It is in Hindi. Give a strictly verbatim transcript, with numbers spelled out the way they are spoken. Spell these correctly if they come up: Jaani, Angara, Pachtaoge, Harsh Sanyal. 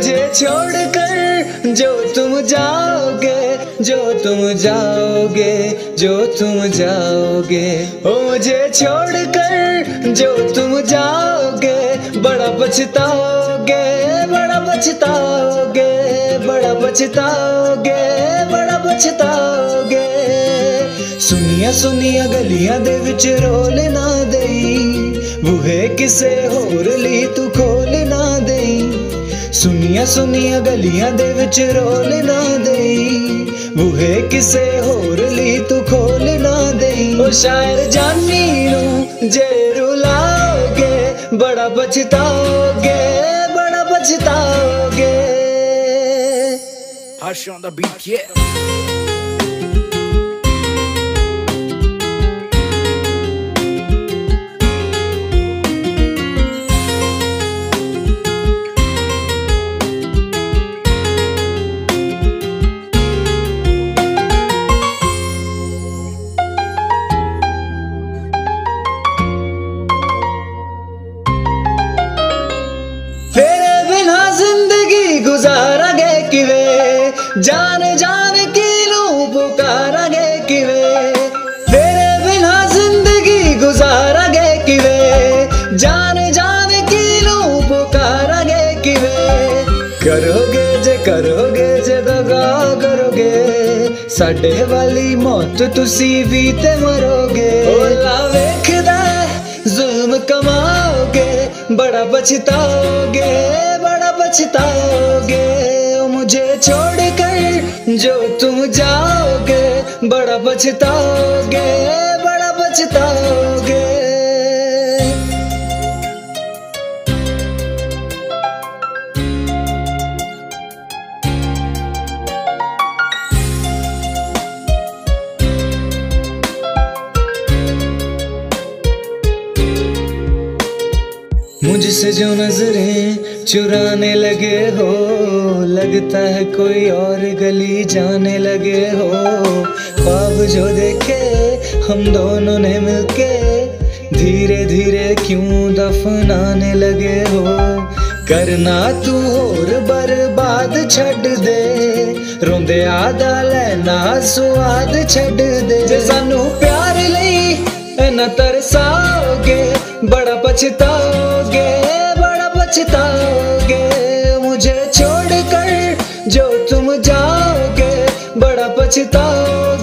मुझे छोड़कर जो तुम जाओगे, जो तुम जाओगे, जो तुम जाओगे, ओ मुझे छोड़कर जो तुम जाओगे, बड़ा पछताओगे, बड़ा पछताओगे, बड़ा पछताओगे, बड़ा पछताओगे। सुनिया सुनिया गलियां दे विच रोल ना देई, बूहे किसे होर ली तू खोल ना देई। सुनिया सुनिया गलियां दे विच रोल ना देई, बूहे किसे होर ली तू खोल ना देई। ओ शायर जानी नूं जे रुलाओगे, बड़ा पछताओगे, बड़ा पछताओगे। हर्ष ऑन द बीट ये। जान जान की लूं पुकारा गे किवे, तेरे बिना जिंदगी गुजारा गे किवे। जान जान की लूं पुकारा गे किवे। करोगे जे करोगे जे दगा करोगे, साडे वाली मौत तुसी भी ते मरोगे। ओला वेखदा जुल्म कमाओगे, बड़ा पछताओगे, बड़ा पछताओगे। मुझे छोड़कर जो तुम जाओगे, बड़ा पछताओगे, बड़ा पछताओगे। मुझसे जो नजरें चुराने लगे हो, लगता है कोई और गली जाने लगे हो। ख्वाब जो देखे हम दोनों ने मिलके, धीरे धीरे क्यों दफनाने लगे हो। करना तू होर बर्बाद छड़ दे, रोंदे आदा लैना स्वाद छड़ दे। जे सानू प्यार लई ना तरसाओगे, बड़ा पछताओगे, बड़ा पछताओगे। मुझे छोड़कर जो तुम जाओगे, बड़ा पछताओगे।